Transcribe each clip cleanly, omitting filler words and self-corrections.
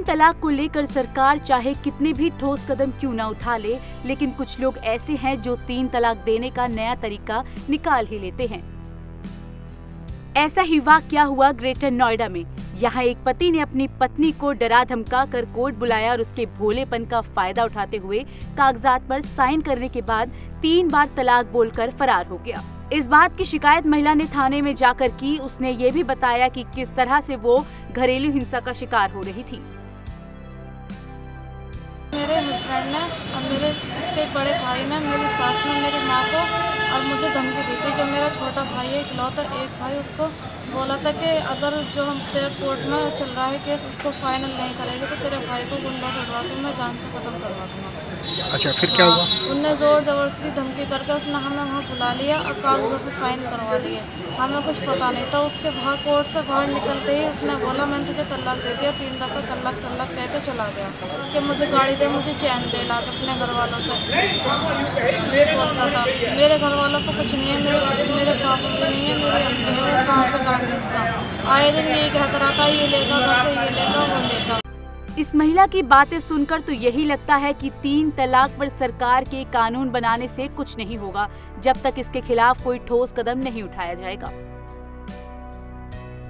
तीन तलाक को लेकर सरकार चाहे कितने भी ठोस कदम क्यों न उठा ले, लेकिन कुछ लोग ऐसे हैं जो तीन तलाक देने का नया तरीका निकाल ही लेते हैं। ऐसा ही वाकया हुआ ग्रेटर नोएडा में। यहाँ एक पति ने अपनी पत्नी को डरा धमका कर कोर्ट बुलाया और उसके भोलेपन का फायदा उठाते हुए कागजात पर साइन करने के बाद 3 बार तलाक बोलकर फरार हो गया। इस बात की शिकायत महिला ने थाने में जाकर की। उसने ये भी बताया कि किस तरह से वो घरेलू हिंसा का शिकार हो रही थी। मेरे हस्बैंड ने और मेरे उसके बड़े भाई ने, मेरी सास ने मेरी माँ को और मुझे धमकी दी थी। जो मेरा छोटा भाई है इकलौता, एक भाई, उसको बोला था कि अगर जो हम तेरे कोर्ट में चल रहा है केस उसको फाइनल नहीं करेंगे तो तेरे भाई को गुंडा चढ़वा के मैं जान से खत्म करवा दूँगा। अच्छा, फिर क्या हुआ? उनने ज़ोर ज़बरदस्ती धमकी करके उसने हमें वहाँ बुला लिया और कागज़ों पर साइन करवा लिए। हमें कुछ पता नहीं था। उसके बाहर कोर्ट से बाहर निकलते ही उसने बोला मैंने तुझे तलाक दे दिया, 3 दफ़ा तलाक तलाक कह के चला गया कि मुझे गाड़ी दे, मुझे चैन दे, ला के अपने घर वालों से ये बोलता था। मेरे घर वालों को कुछ नहीं है, मेरे पापा को नहीं है, मेरे अम्मी है, वो कहाँ से करेंगे इसका। आए दिन यही कहता रहता, ये लेगा घर से, ये लेगा, वो लेगा। इस महिला की बातें सुनकर तो यही लगता है कि 3 तलाक पर सरकार के कानून बनाने से कुछ नहीं होगा जब तक इसके खिलाफ कोई ठोस कदम नहीं उठाया जाएगा।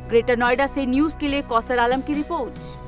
ग्रेटर नोएडा से न्यूज के लिए कौसर आलम की रिपोर्ट।